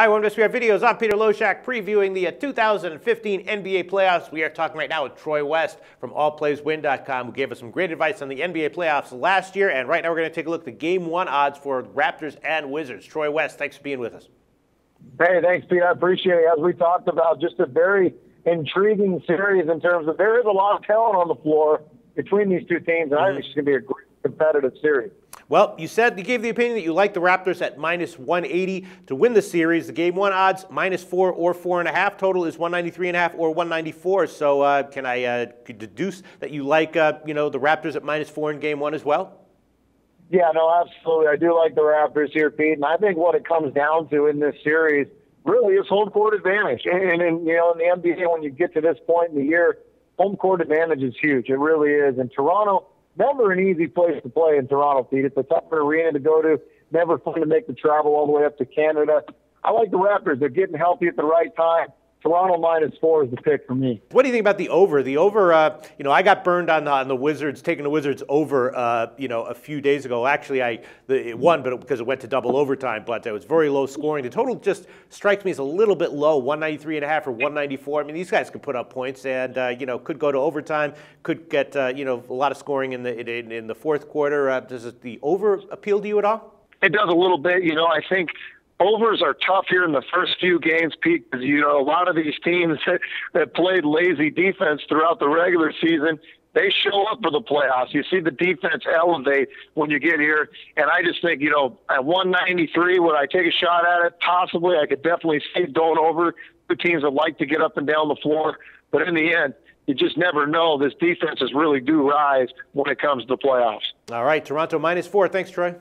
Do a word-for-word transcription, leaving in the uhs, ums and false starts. Hi, welcome to S B R Videos. I'm Peter Loshak, previewing the two thousand fifteen N B A playoffs. We are talking right now with Troy West from all plays win dot com, who gave us some great advice on the N B A playoffs last year. And right now, we're going to take a look at the game one odds for Raptors and Wizards. Troy West, thanks for being with us. Hey, thanks, Peter. I appreciate it. As we talked about, just a very intriguing series in terms of there is a lot of talent on the floor between these two teams, and mm-hmm. I think it's going to be a great competitive series. Well, you said you gave the opinion that you like the Raptors at minus one eighty to win the series. The game one odds minus four or four and a half. Total is one ninety-three and a half or one ninety-four. So uh, can I uh, deduce that you like uh, you know the Raptors at minus four in game one as well? Yeah, no, absolutely. I do like the Raptors here, Pete. And I think what it comes down to in this series really is home court advantage. And, and you know, in the N B A, when you get to this point in the year, home court advantage is huge. It really is. And Toronto. Never an easy place to play in Toronto, Pete. It's a tougher arena to go to. Never fun to make the travel all the way up to Canada. I like the Raptors. They're getting healthy at the right time. Toronto minus four is the pick for me. What do you think about the over? The over, uh, you know, I got burned on the, on the Wizards, taking the Wizards over, uh, you know, a few days ago. Actually, I the, it won, but it, because it went to double overtime. But it was very low scoring. The total just strikes me as a little bit low, one ninety-three and a half or one ninety-four. I mean, these guys could put up points, and uh, you know, could go to overtime, could get uh, you know a lot of scoring in the in, in the fourth quarter. Uh, does the over appeal to you at all? It does a little bit. You know, I think. Overs are tough here in the first few games, Pete, because, you know, a lot of these teams that, that played lazy defense throughout the regular season, they show up for the playoffs. You see the defense elevate when you get here. And I just think, you know, at one ninety-three, would I take a shot at it? Possibly. I could definitely see it going over. Two teams that like to get up and down the floor. But in the end, you just never know. This defenses really do rise when it comes to the playoffs. All right, Toronto minus four. Thanks, Troy.